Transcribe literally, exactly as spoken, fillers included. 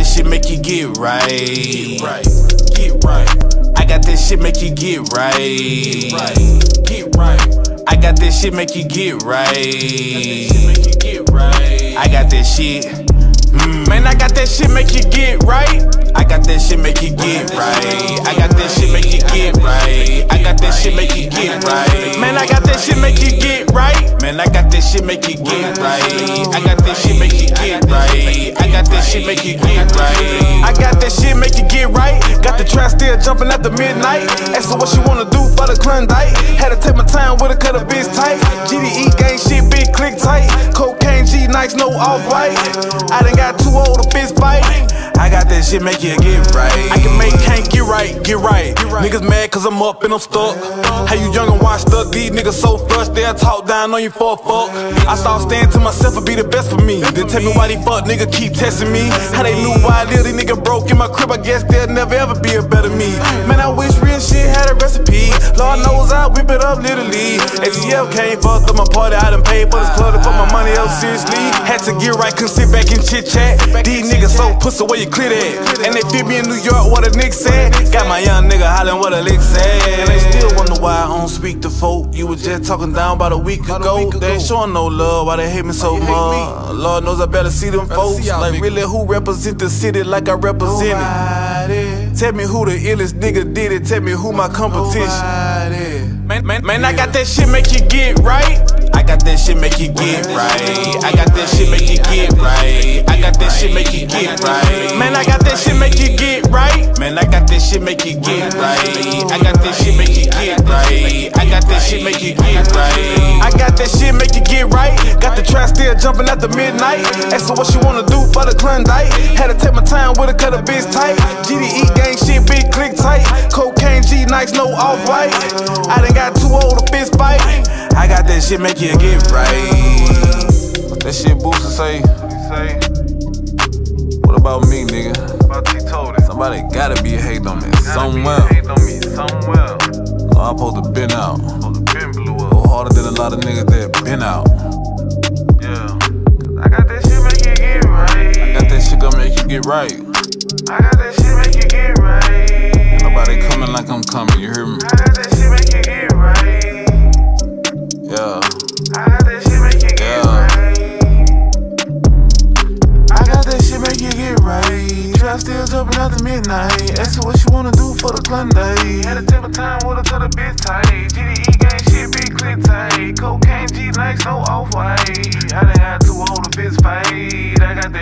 this shit, make you get right. Get right, get right. I got this shit, make you get right. Get right, get right. I got this shit, make you get right. Got this shit, make you get right. I got this shit. Mm. Man, I got that shit, make you get right. I got that shit, make you get right. I got that shit, make you get right. I got that shit, make you get right. Man, I got that shit, make you get right. Man, I got that shit, make you get right. I got that shit, make you get right. I got that shit, make you get right. I got that shit, make you get right. Got the trap still jumping after midnight. Asking what you wanna do for the Klondike. Had to take my time with it, cut a bitch tight. G D E gang shit, big click tight. Cocaine, G-Nikes, no off-white. I done got too old to fist bite. I got that shit, make you get right. I can make can't get right, get right. Niggas mad cause I'm up and I'm stuck. How you young and washed up? These niggas so flushed, they'll talk down on you for a fuck. I thought staying to myself would be the best for me. Then tell me why they fuck, nigga keep testing me. How they knew why I lived, these niggas broke in my crib. I guess there'll never ever be a better me. Man, I wish real shit had a recipe. Lord knows I whip it up literally. A T L came for through my party, I done paid for this club to put my money up seriously. Had to get right, couldn't sit back and chit chat. These niggas so pussy, where you clear that? And they fit me in New York, what a nigga said. Got my young nigga hollering what a lick said. And they still wonder why I don't speak to folk. You was just talking down about a week ago. They ain't showing no love, why they hate me so much. Lord knows I better see them folks. Like really, who represent the city like I represent it? Tell me who the illest nigga did it. Tell me who my competition. Man, man, man, I got that shit, make you get right. I got that shit, make you get right. I got that shit, make you get right. I got that shit, make you get right. Man, I got that shit, make you get right. Man, I got that shit, make you get right. I got that shit, make you get right. I got that shit, make you get right. I got that shit, make you get right. Got the trap still jumping after midnight. Asking what you wanna do for the Klondike. Had to take my time with it, cut a bitch tight. G D E gang shit, big click tight. Cocaine, G-Nikes, no off-white. I done got too old to fist fight. I got that shit, make you get right. What that shit Booster say? What about me, nigga? Somebody gotta be hating on me somewhere. Oh, I'm supposed to been out. Go harder than a lot of niggas that been out. Yeah. I got that shit, make you get right. I got that shit, gonna make you get right. I got that shit, make you get right. Nobody coming like I'm coming, you hear me? I got that shit, make you get right. Yeah. I got that shit, make you get right. I got that shit, make you get right. Trap still jumping out to midnight. Asking what you wanna do for the Klondike. Had a temper time with her to the bitch tight. G D E gang shit, big click tight. Cocaine, G-Nikes, no off-white. I done got too old to fist fight. I got that.